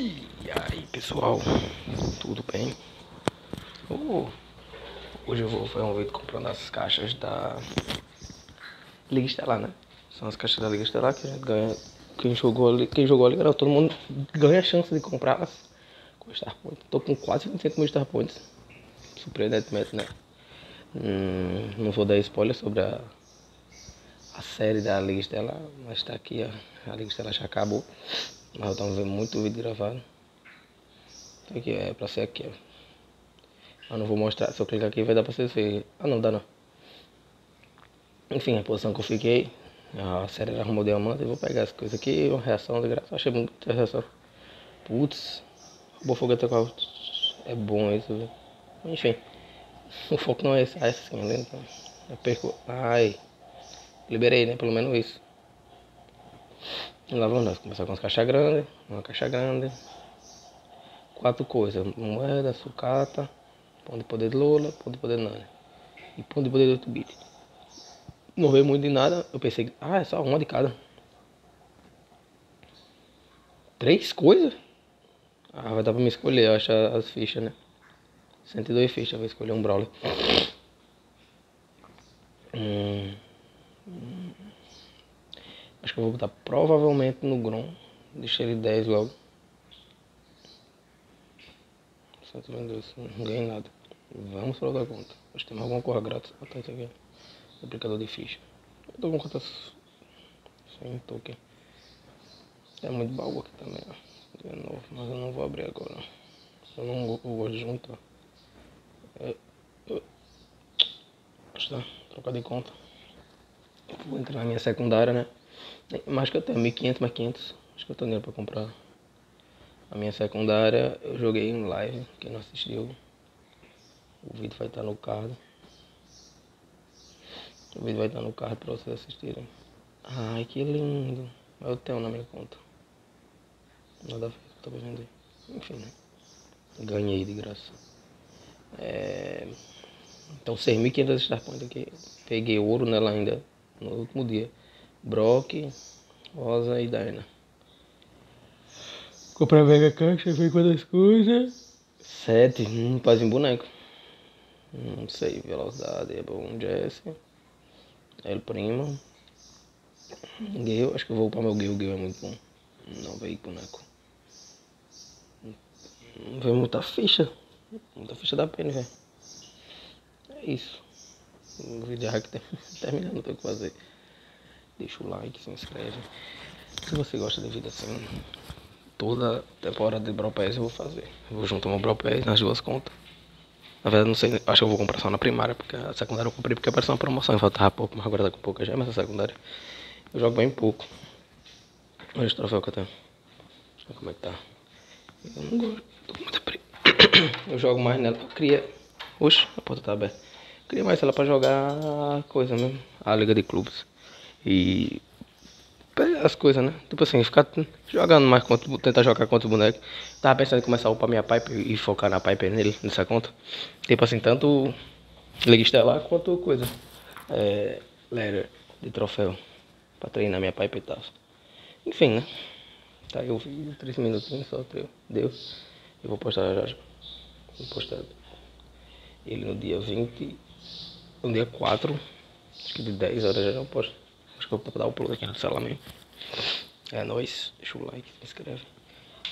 E aí pessoal, tudo bem? Hoje eu vou fazer um vídeo comprando as caixas da Liga Estelar, né? São as caixas da Liga Estelar que a gente ganha. Quem jogou ali, galera, todo mundo ganha a chance de comprá-las com Star Points. Tô com quase 25 mil Star Points, surpreendentemente, né? Não vou dar spoiler sobre a série da Liga Estelar, mas tá aqui, ó. A Liga Estelar já acabou. Nós estamos vendo muito vídeo gravado. Tá aqui, é pra ser aqui, ó. Eu não vou mostrar, se eu clicar aqui vai dar pra vocês verem. Ah, não, dá não. Enfim, a posição que eu fiquei, a série era arrumou diamante. Eu vou pegar as coisas aqui, uma reação de graça. Achei muita reação. Putz, roubou foguete com a... É bom isso, velho. Enfim, o foco não é esse. Ah, essa sim, né? Então, eu perco... Ai... Liberei, né? Pelo menos isso. Lá vamos nós. Começar com as caixas grandes. Uma caixa grande. Quatro coisas. Moeda, sucata, pão de poder de Lola, pão de poder de Nani. E pão de poder de 8 bits. Não veio muito de nada. Eu pensei, é só uma de cada. Três coisas? Ah, vai dar pra me escolher, eu acho, as fichas, né? 102 fichas, eu vou escolher um Brawler. Acho que eu vou botar provavelmente no Grom. Deixei ele 10 logo. Só tô vendo isso, não ganhei nada. Vamos para outra conta. Acho que tem alguma coisa grátis. Ah, tá, isso aqui. Aplicador de ficha. Eu tô com contas sem token. É muito baú aqui também, ó. De novo, mas eu não vou abrir agora. Eu não gosto de juntar. Acho que tá. Trocar de conta. Vou entrar na minha secundária, né? Mais que eu tenho, 1500 mais 500. Acho que eu tenho dinheiro pra comprar. A minha secundária eu joguei em live. Quem não assistiu, o vídeo vai estar no card. O vídeo vai estar no card pra vocês assistirem. Ai, que lindo. Mas eu tenho na minha conta. Nada feito, tá pra vender. Enfim, né? Ganhei de graça. Então 6.500 Star Points aqui. Peguei ouro nela ainda no último dia. Brock, Rosa e Dina. Comprei a Vega Cancha, veio quantas coisas? 7, faz em boneco. Não sei, velocidade é bom, Jesse. El Primo. Gale, acho que eu vou upar meu Gale, o Gale é muito bom. Não veio boneco. Não veio muita ficha. Muita ficha da pena, velho. É isso. O vídeo já que tá terminando, não tem o que fazer. Deixa o like, se inscreve. Se você gosta de vida assim, toda temporada de Brawl Pass eu vou fazer. Eu vou juntar meu Brawl Pass nas duas contas. Na verdade, não sei, acho que eu vou comprar só na primária, porque a secundária eu comprei porque apareceu uma promoção e faltava pouco, mas agora tá com pouca já, mas a secundária eu jogo bem pouco. Olha o troféu que eu tenho. Olha como é que tá. Eu não gosto, tô com muita preguiça. Eu jogo mais nela, eu cria... Oxe, a porta tá aberta. Eu cria mais ela pra jogar coisa mesmo, a Liga de Clubes. E as coisas, né? Tipo assim, ficar jogando mais contra, tentar jogar contra o boneco. Tava pensando em começar a upar minha pipe e focar na pipe nele, nessa conta. Tipo assim, tanto Liga Estelar quanto coisa. Letter de troféu. Pra treinar minha pipe e tal. Enfim, né? Tá aí o vídeo, 3 minutinhos só, deu. Eu vou postar já. Vou postar ele no dia 20. No dia 4. Acho que de 10 horas já eu posto. Acho que eu vou dar o upload aqui no celular mesmo. É nóis, deixa o like, se inscreve.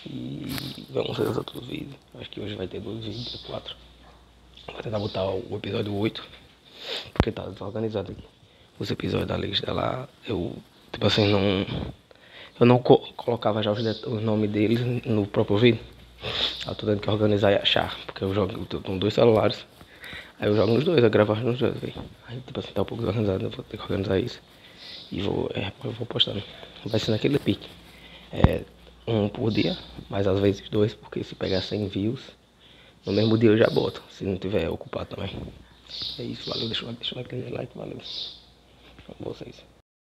E vamos ver os outros vídeos. Acho que hoje vai ter 2 vídeos, 4. Vou tentar botar o episódio 8. Porque tá desorganizado aqui. Os episódios da Liga Estelar, eu, tipo assim, Eu não colocava já os nomes deles no próprio vídeo. Eu tô tendo que organizar e achar. Porque eu jogo, eu tô com 2 celulares. Aí eu jogo nos dois, eu gravo nos dois, véio. Aí tipo assim, tá um pouco desorganizado, eu vou ter que organizar isso. E eu vou postando. Vai ser naquele pique. Um por dia, mas às vezes 2, porque se pegar 100 views, no mesmo dia eu já boto, se não tiver ocupado também. É isso, valeu, deixa o like, valeu. Pra vocês.